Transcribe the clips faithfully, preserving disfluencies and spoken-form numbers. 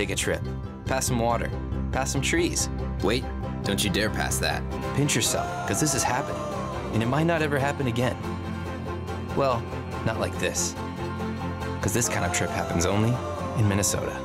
take a trip. Pass some water. Pass some trees. Wait, don't you dare pass that. Pinch yourself, because this is happening, and it might not ever happen again. Well, not like this, because this kind of trip happens only in Minnesota.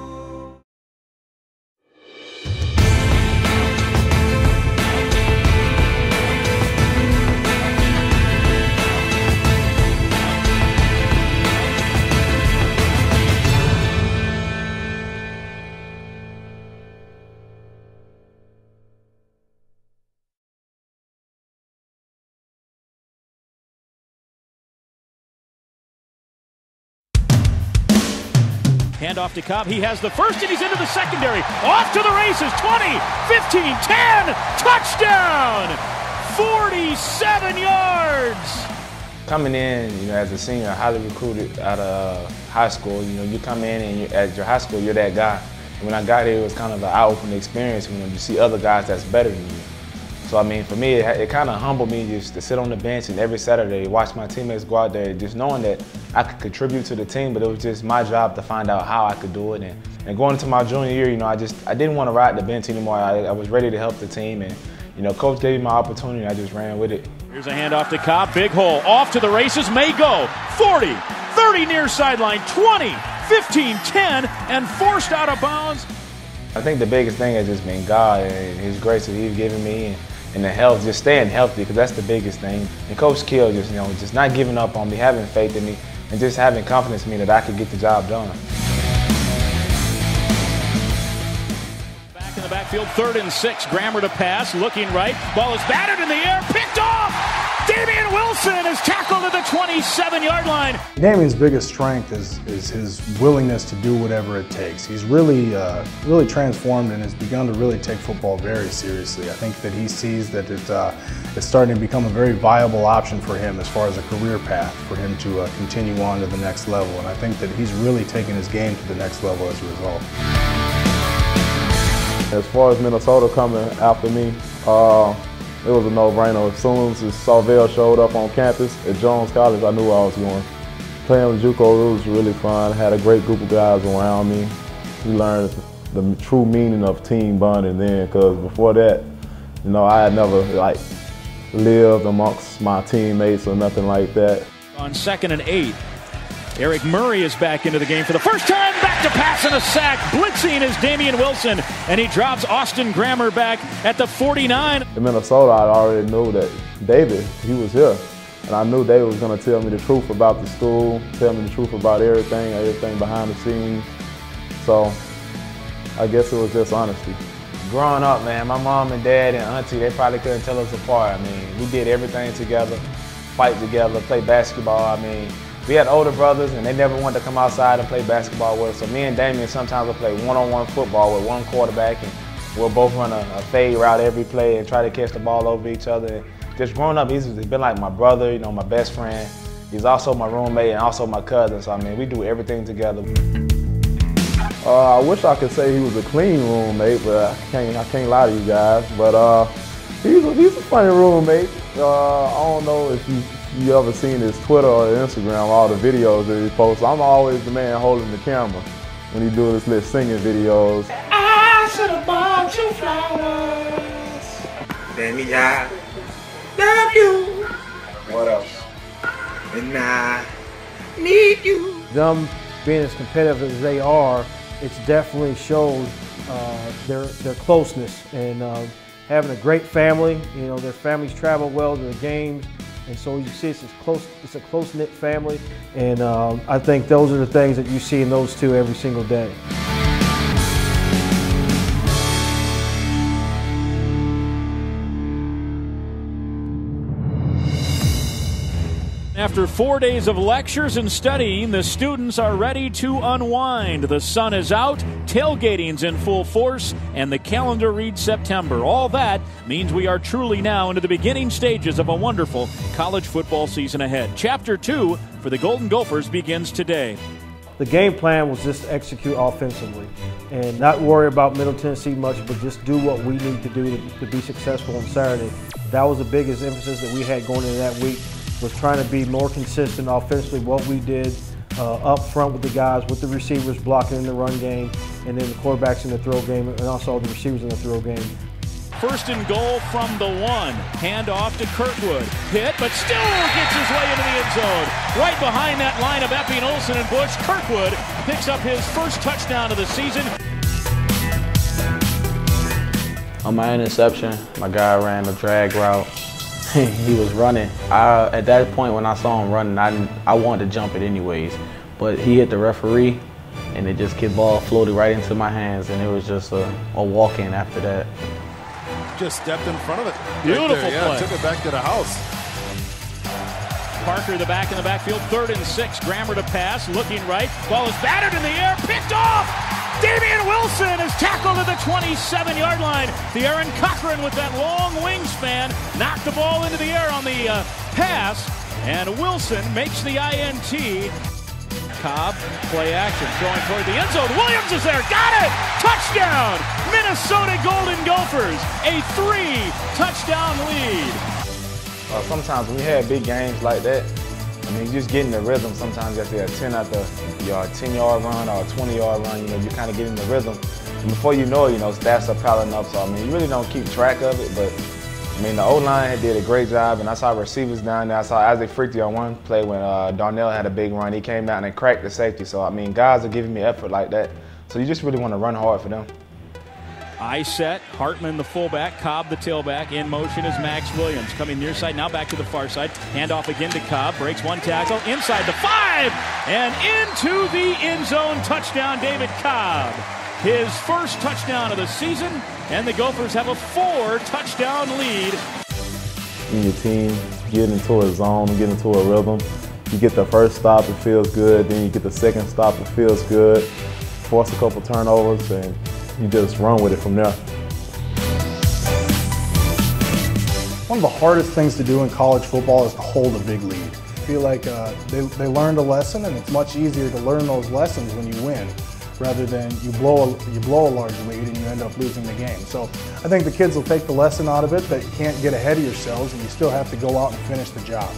Hand off to Cobb, he has the first and he's into the secondary. Off to the races, twenty, fifteen, ten, touchdown! forty-seven yards! Coming in, you know, as a senior, highly recruited out of high school, you know, you come in and you, at your high school, you're that guy. And when I got here, it was kind of an eye-opening experience when you see other guys that's better than you. So, I mean, for me, it, it kind of humbled me just to sit on the bench and every Saturday watch my teammates go out there, just knowing that I could contribute to the team, but it was just my job to find out how I could do it. And, and going into my junior year, you know, I just, I didn't want to ride the bench anymore. I, I was ready to help the team, and, you know, Coach gave me my opportunity, and I just ran with it. Here's a handoff to Cobb, big hole, off to the races, may go. forty, thirty near sideline, twenty, fifteen, ten, and forced out of bounds. I think the biggest thing has just been God and His grace that He's given me, and, and the health, just staying healthy, because that's the biggest thing. And Coach Kill, just, you know, just not giving up on me, having faith in me, and just having confidence in me that I could get the job done. Back in the backfield, third and six. Grammer to pass, looking right. Ball is batted in the air, picked off! Damien Wilson is tackled at the twenty-seven-yard line. Damien's biggest strength is, is his willingness to do whatever it takes. He's really, uh, really transformed and has begun to really take football very seriously. I think that he sees that it, uh, it's starting to become a very viable option for him as far as a career path, for him to uh, continue on to the next level. And I think that he's really taken his game to the next level as a result. As far as Minnesota coming after me, uh, it was a no-brainer. As soon as Sauvel showed up on campus at Jones College, I knew where I was going. Playing with Juco rules was really fun. I had a great group of guys around me. We learned the true meaning of team bonding then, because before that, you know, I had never like lived amongst my teammates or nothing like that. On second and eight, Eric Murray is back into the game for the first time, back to pass and a sack. Blitzing is Damien Wilson, and he drops Austin Grammer back at the forty-nine. In Minnesota, I already knew that David, he was here, and I knew David was going to tell me the truth about the school, tell me the truth about everything, everything behind the scenes. So I guess it was just honesty. Growing up, man, my mom and dad and auntie, they probably couldn't tell us apart. I mean, we did everything together, fight together, play basketball. I mean, we had older brothers, and they never wanted to come outside and play basketball with us. So me and Damien sometimes would play one-on-one football with one quarterback, and we'll both run a, a fade route every play and try to catch the ball over each other. And just growing up, he's been like my brother, you know, my best friend. He's also my roommate and also my cousin. So I mean, we do everything together. Uh, I wish I could say he was a clean roommate, but I can't. I can't lie to you guys. But uh, he's a, he's a funny roommate. Uh, I don't know if you. You ever seen his Twitter or Instagram, all the videos that he posts. I'm always the man holding the camera when he doing his little singing videos. I should have bought you flowers. Baby, I love you. What else? And I need you. Them being as competitive as they are, it's definitely shown uh, their, their closeness and uh, having a great family. You know, their families travel well to the games. And so you see, it's a close, it's a close-knit family, and um, I think those are the things that you see in those two every single day. After four days of lectures and studying, the students are ready to unwind. The sun is out, tailgating's in full force, and the calendar reads September. All that means we are truly now into the beginning stages of a wonderful college football season ahead. Chapter two for the Golden Gophers begins today. The game plan was just execute offensively and not worry about Middle Tennessee much, but just do what we need to do to, to be successful on Saturday. That was the biggest emphasis that we had going into that week, was trying to be more consistent offensively, what we did, uh, up front with the guys, with the receivers blocking in the run game, and then the quarterbacks in the throw game, and also the receivers in the throw game. First and goal from the one. Hand off to Kirkwood. Hit, but still gets his way into the end zone. Right behind that line of Eppie and Olsen and Bush, Kirkwood picks up his first touchdown of the season. On my interception, my guy ran a drag route. He was running. I, at that point, when I saw him running, I, didn't, I wanted to jump it anyways. But he hit the referee, and it just kicked ball, floated right into my hands, and it was just a, a walk-in after that. Just stepped in front of it. Beautiful right yeah, play. Took it back to the house. Parker the back in the backfield. Third and six. Grammer to pass. Looking right. Ball is battered in the air. Picked off. Damien Wilson is tackled at the twenty-seven yard line. The Aaron Cochran with that long wingspan knocked the ball into the air on the uh, pass. And Wilson makes the I N T. Cobb, play action, going toward the end zone. Williams is there, got it! Touchdown! Minnesota Golden Gophers, a three touchdown lead. Uh, sometimes when we had big games like that, I mean, just getting the rhythm. Sometimes after a ten after your ten yard run or a twenty yard run, you know, you kind of get in the rhythm. And before you know it, you know, stats are piling up. So I mean, you really don't keep track of it, but. I mean, the O line did a great job, and I saw receivers down there. I saw Isaac Fruechte on one play when uh, Darnell had a big run. He came down and cracked the safety. So, I mean, guys are giving me effort like that. So you just really want to run hard for them. I set, Hartman the fullback, Cobb the tailback. In motion is Max Williams. Coming near side, now back to the far side. Hand off again to Cobb, breaks one tackle. Inside the five, and into the end zone. Touchdown, David Cobb. His first touchdown of the season, and the Gophers have a four touchdown lead. In your team, get into a zone, get into a rhythm. You get the first stop, it feels good. Then you get the second stop, it feels good. Force a couple turnovers, and you just run with it from there. One of the hardest things to do in college football is to hold a big lead. I feel like uh, they, they learned a lesson, and it's much easier to learn those lessons when you win, rather than you blow a, you blow a large lead and you end up losing the game. So I think the kids will take the lesson out of it, that you can't get ahead of yourselves and you still have to go out and finish the job.